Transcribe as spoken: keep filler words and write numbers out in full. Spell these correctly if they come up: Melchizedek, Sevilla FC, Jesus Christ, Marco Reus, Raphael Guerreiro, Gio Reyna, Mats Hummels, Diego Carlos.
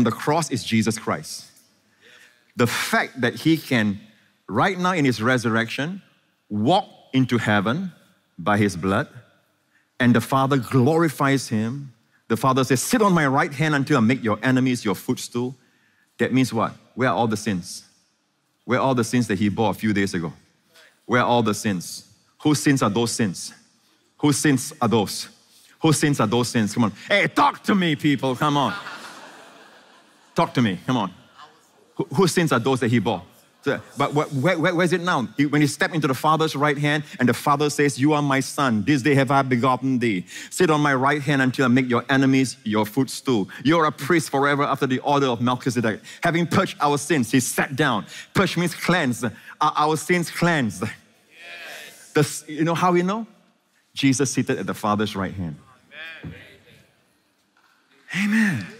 on the cross is Jesus Christ. The fact that he can, right now in his resurrection, walk into heaven by his blood, and the Father glorifies him. The Father says, sit on my right hand until I make your enemies your footstool. That means what? Where are all the sins? Where are all the sins that he bore a few days ago? Where are all the sins? Whose sins are those sins? Whose sins are those? Whose sins are those sins? Come on. Hey, talk to me, people. Come on. Talk to me. Come on. Whose sins are those that he bore? So, but where, where, where is it now? He, when he stepped into the Father's right hand and the Father says, you are my son, this day have I begotten thee. Sit on my right hand until I make your enemies your footstool. You are a priest forever after the order of Melchizedek. Having purged our sins, he sat down. Purge means cleanse. Are our sins cleansed? Yes. The, you know how we know? Jesus seated at the Father's right hand. Amen. Amen.